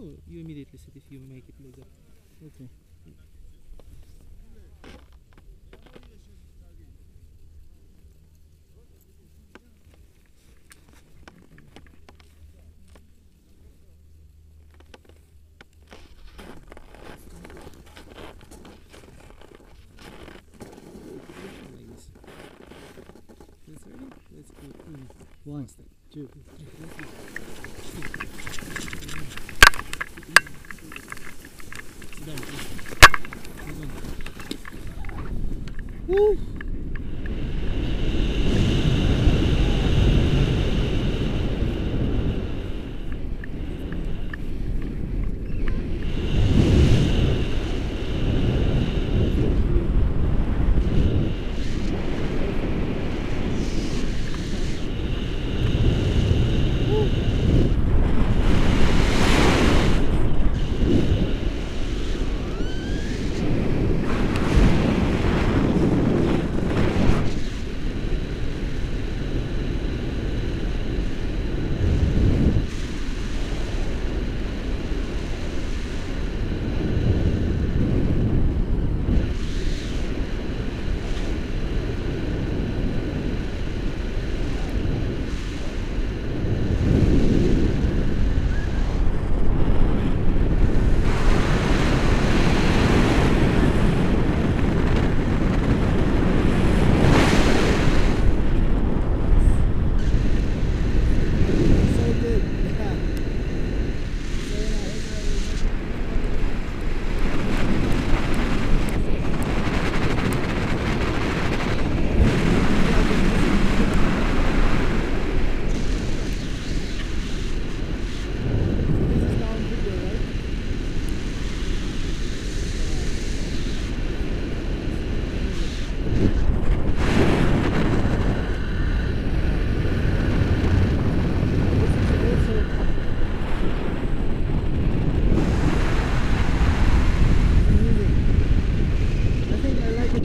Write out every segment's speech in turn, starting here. Oh, you immediately sit if you make it loose up. Okay. That's ready? Let's go in. 1, 2, 3. Woo!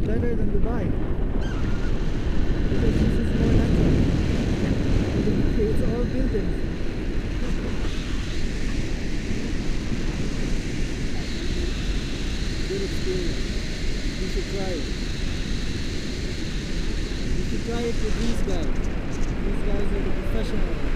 Better than Dubai, because this is more natural. It's all buildings. Good experience. You should try it. You should try it with these guys. These guys are the professionals.